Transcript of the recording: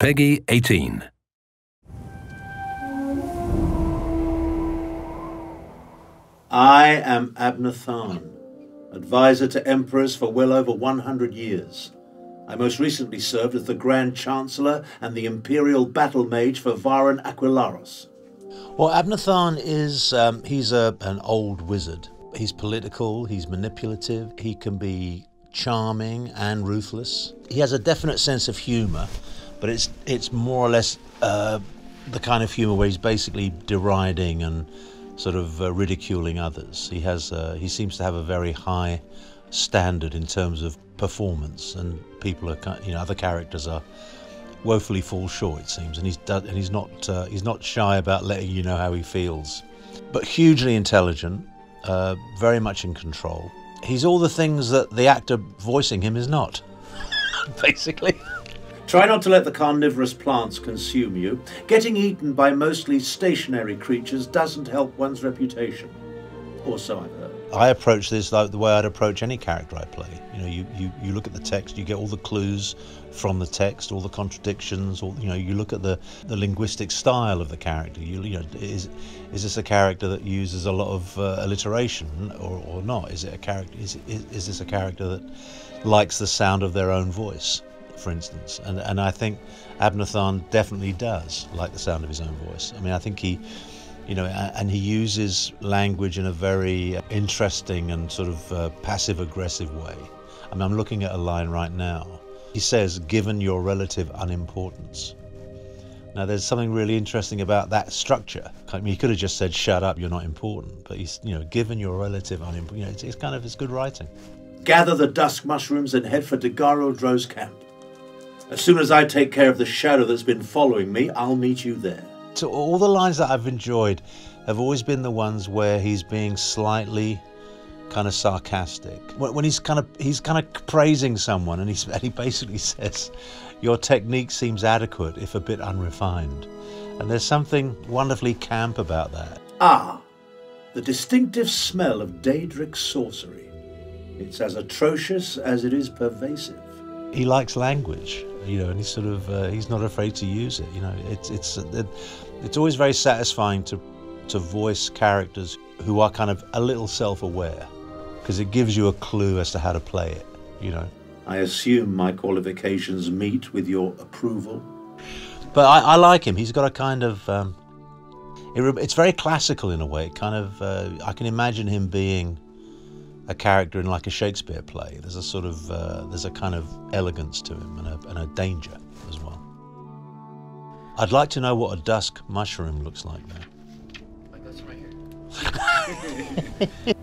PEGI 18. I am Abnur Tharn, advisor to emperors for well over 100 years. I most recently served as the Grand Chancellor and the Imperial Battle Mage for Varen Aquilaros. Well, Abnur Tharn is, he's an old wizard. He's political, he's manipulative, he can be charming and ruthless. He has a definite sense of humour, but it's more or less the kind of humour where he's basically deriding and sort of ridiculing others. He seems to have a very high standard in terms of performance, and people are, other characters are woefully fall short, it seems. And he's not shy about letting you know how he feels. But hugely intelligent, very much in control. He's all the things that the actor voicing him is not, basically. Try not to let the carnivorous plants consume you. Getting eaten by mostly stationary creatures doesn't help one's reputation. Or so I've heard. I approach this like the way I'd approach any character I play. You look at the text, you get all the clues from the text, all the contradictions, all, you look at the linguistic style of the character. Is this a character that uses a lot of alliteration or not? Is it a character? Is this a character that likes the sound of their own voice, for instance? And I think Abnur Tharn definitely does like the sound of his own voice. I mean, I think he, and he uses language in a very interesting and sort of passive-aggressive way. I mean, I'm looking at a line right now. He says, "Given your relative unimportance." Now, there's something really interesting about that structure. I mean, he could have just said, "Shut up, you're not important," but he's, given your relative unimportance. It's good writing. Gather the dusk mushrooms and head for Degaro Dro's camp. As soon as I take care of the shadow that's been following me, I'll meet you there. So all the lines that I've enjoyed have always been the ones where he's being slightly kind of sarcastic. When he's kind of praising someone, and he basically says, "Your technique seems adequate, if a bit unrefined." And there's something wonderfully camp about that. Ah, the distinctive smell of Daedric sorcery. It's as atrocious as it is pervasive. He likes language, and he's sort of he's not afraid to use it. It's always very satisfying to voice characters who are kind of a little self-aware, because it gives you a clue as to how to play it. I assume my qualifications meet with your approval. But I like him. He's got a kind of it's very classical in a way. I can imagine him being a character in like a Shakespeare play. There's a sort of there's a kind of elegance to him, and a danger as well. I'd like to know what a dusk mushroom looks like now. Like this right here.